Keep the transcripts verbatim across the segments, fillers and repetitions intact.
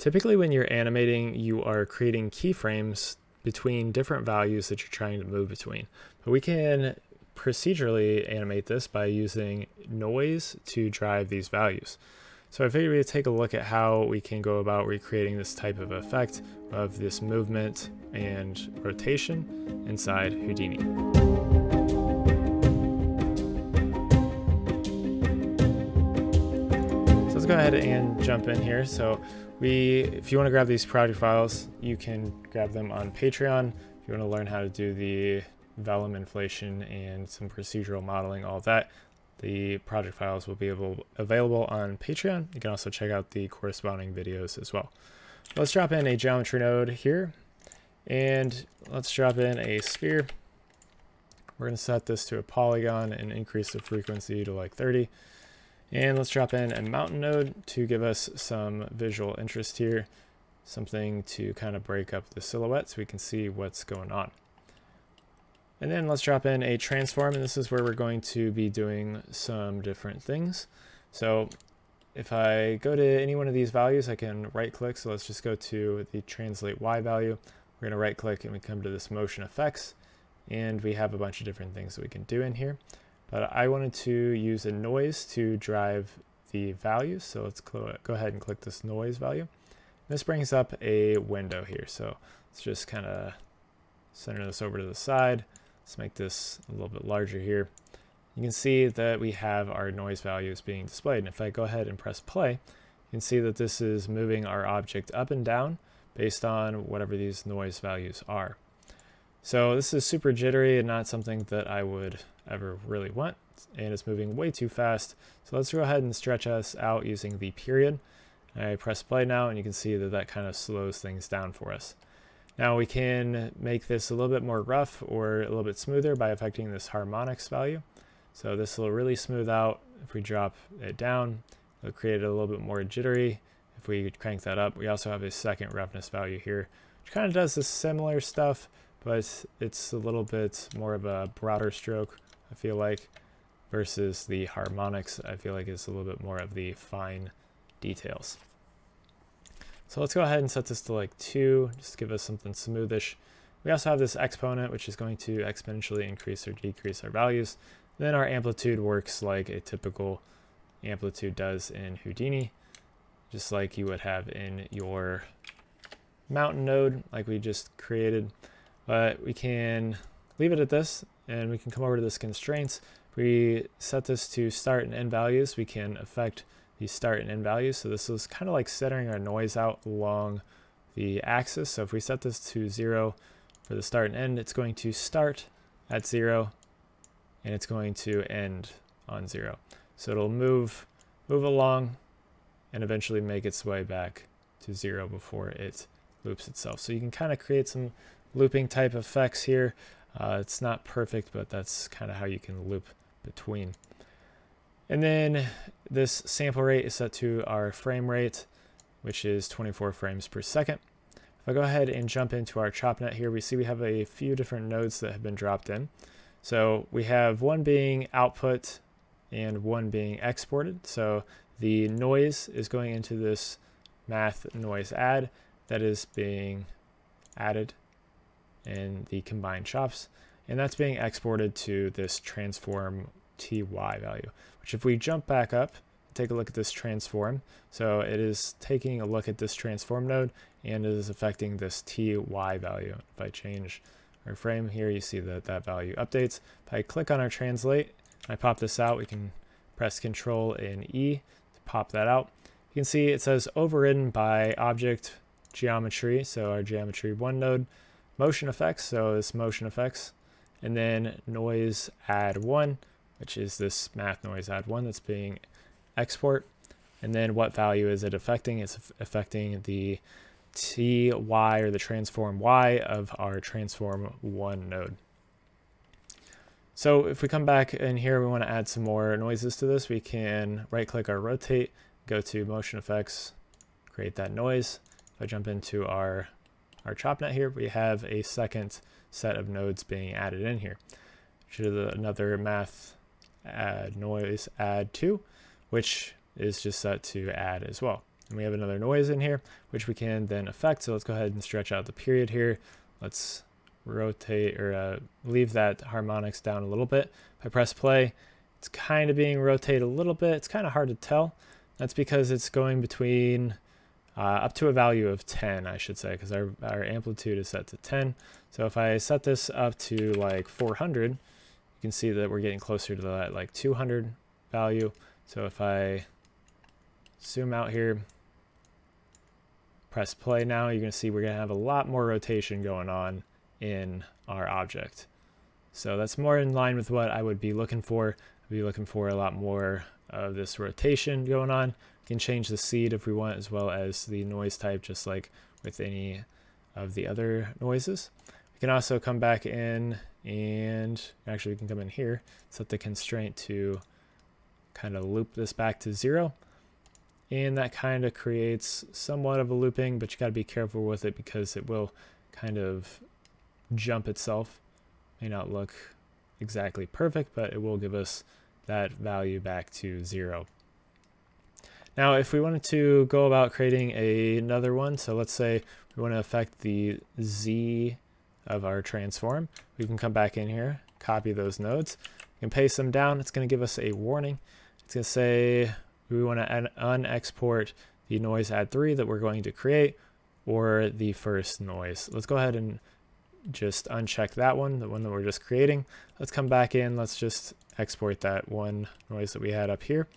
Typically when you're animating, you are creating keyframes between different values that you're trying to move between. But we can procedurally animate this by using noise to drive these values. So I figured we'd take a look at how we can go about recreating this type of effect of this movement and rotation inside Houdini. Go ahead and jump in here. So we, if you want to grab these project files, you can grab them on Patreon. If you want to learn how to do the vellum inflation and some procedural modeling, all that, the project files will be able, available on Patreon. You can also check out the corresponding videos as well. Let's drop in a geometry node here, and let's drop in a sphere. We're going to set this to a polygon and increase the frequency to like thirty. And let's drop in a mountain node to give us some visual interest here, something to kind of break up the silhouette so we can see what's going on. And then let's drop in a transform, and this is where we're going to be doing some different things. So if I go to any one of these values, I can right click. So let's just go to the translate Y value. We're going to right click and we come to this motion effects, and we have a bunch of different things that we can do in here. But I wanted to use a noise to drive the values. So let's go ahead and click this noise value. This brings up a window here. So let's just kind of center this over to the side. Let's make this a little bit larger here. You can see that we have our noise values being displayed. And if I go ahead and press play, you can see that this is moving our object up and down based on whatever these noise values are. So this is super jittery and not something that I would ever really want, and it's moving way too fast. So let's go ahead and stretch us out using the period. I press play now, and you can see that that kind of slows things down for us. Now we can make this a little bit more rough or a little bit smoother by affecting this harmonics value. So this will really smooth out. If we drop it down, it'll create it a little bit more jittery. If we crank that up, we also have a second roughness value here, which kind of does the similar stuff, but it's a little bit more of a broader stroke, I feel like, versus the harmonics. I feel like it's a little bit more of the fine details. So let's go ahead and set this to like two, just give us something smoothish. We also have this exponent, which is going to exponentially increase or decrease our values. And then our amplitude works like a typical amplitude does in Houdini, just like you would have in your mountain node like we just created. But we can leave it at this, and we can come over to this constraints. If we set this to start and end values, we can affect the start and end values. So this is kind of like centering our noise out along the axis. So if we set this to zero for the start and end, it's going to start at zero, and it's going to end on zero. So it'll move, move along and eventually make its way back to zero before it loops itself. So you can kind of create some looping type effects here. Uh, it's not perfect, but that's kind of how you can loop between. And then this sample rate is set to our frame rate, which is twenty-four frames per second. If I go ahead and jump into our ChopNet here, we see we have a few different nodes that have been dropped in. So we have one being output and one being exported. So the noise is going into this math noise add that is being added in the combined chops, and that's being exported to this transform T Y value, which if we jump back up, take a look at this transform. So it is taking a look at this transform node, and it is affecting this T Y value. If I change our frame here, you see that that value updates. If I click on our translate, I pop this out, we can press Control and E to pop that out. You can see it says overridden by object geometry, so our geometry one node, motion effects, so this motion effects, and then noise add one, which is this math noise add one that's being export. And then what value is it affecting? It's affecting the T Y, or the transform Y, of our transform one node. So if we come back in here, we want to add some more noises to this. We can right click our rotate, go to motion effects, create that noise. If I jump into our Our ChopNet here, we have a second set of nodes being added in here, which is another math add noise add two, which is just set to add as well. And we have another noise in here, which we can then affect. So let's go ahead and stretch out the period here. Let's rotate or uh, leave that harmonics down a little bit. If I press play, it's kind of being rotated a little bit. It's kind of hard to tell. That's because it's going between uh, up to a value of ten, I should say, because our, our amplitude is set to ten. So if I set this up to like four hundred, you can see that we're getting closer to that like two hundred value. So if I zoom out here, press play now, you're going to see we're going to have a lot more rotation going on in our object. So that's more in line with what I would be looking for. I'd be looking for a lot more of this rotation going on. We can change the seed if we want, as well as the noise type, just like with any of the other noises. We can also come back in and actually we can come in here, set the constraint to kind of loop this back to zero. And that kind of creates somewhat of a looping, but you got to be careful with it because it will kind of jump itself. May not look exactly perfect, but it will give us that value back to zero. Now, if we wanted to go about creating a, another one, so let's say we want to affect the Z of our transform, we can come back in here, copy those nodes, and paste them down. It's going to give us a warning. It's going to say, we want to unexport the noise add three that we're going to create, or the first noise. Let's go ahead and just uncheck that one, the one that we're just creating. Let's come back in. Let's just export that one noise that we had up here.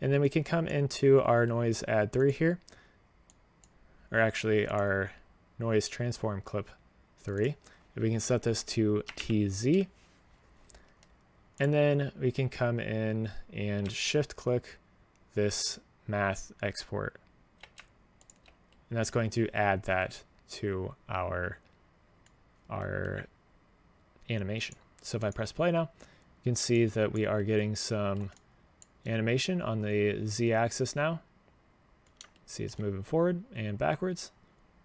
And then we can come into our noise add three here, or actually our noise transform clip three. And we can set this to T Z. And then we can come in and shift click this math export, and that's going to add that to our our animation. So if I press play now, you can see that we are getting some animation on the z-axis now. See, it's moving forward and backwards,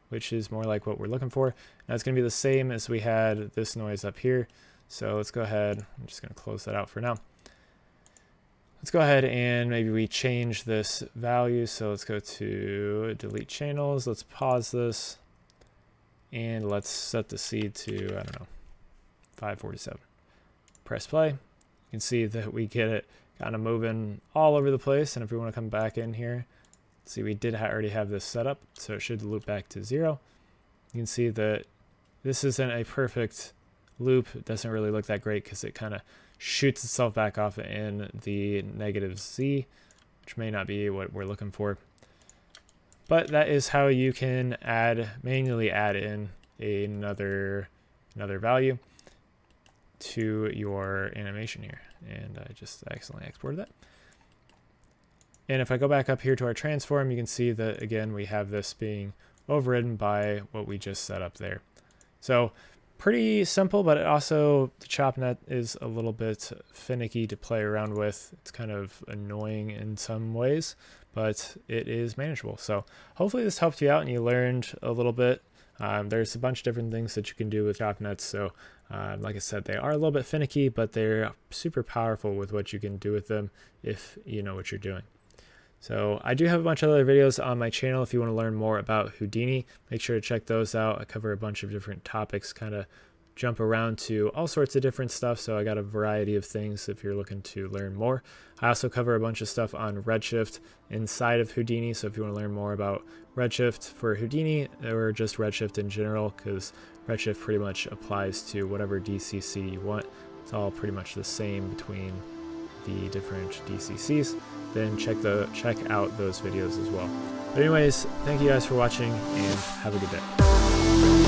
which is more like what we're looking for. Now it's going to be the same as we had this noise up here. So let's go ahead. I'm just going to close that out for now. Let's go ahead and maybe we change this value. So let's go to delete channels. Let's pause this and let's set the seed to, I don't know, five forty-seven. Press play. You can see that we get it kind of moving all over the place. And if we want to come back in here, see, we did ha- already have this set up. So it should loop back to zero. You can see that this isn't a perfect loop. It doesn't really look that great because it kind of shoots itself back off in the negative Z, which may not be what we're looking for. But that is how you can add manually add in another another value to your animation here. And I just accidentally exported that. And if I go back up here to our transform, you can see that again we have this being overridden by what we just set up there. So pretty simple, but it also, the ChopNet is a little bit finicky to play around with. It's kind of annoying in some ways, but it is manageable. So hopefully this helped you out and you learned a little bit. Um, there's a bunch of different things that you can do with ChopNets. So uh, like I said, they are a little bit finicky, but they're super powerful with what you can do with them if you know what you're doing. So I do have a bunch of other videos on my channel. If you want to learn more about Houdini, make sure to check those out. I cover a bunch of different topics, kind of jump around to all sorts of different stuff. So I got a variety of things if you're looking to learn more. I also cover a bunch of stuff on Redshift inside of Houdini. So if you want to learn more about Redshift for Houdini or just Redshift in general, because Redshift pretty much applies to whatever D C C you want. It's all pretty much the same between the different D C Cs, then check the check out those videos as well. But anyways, thank you guys for watching and have a good day.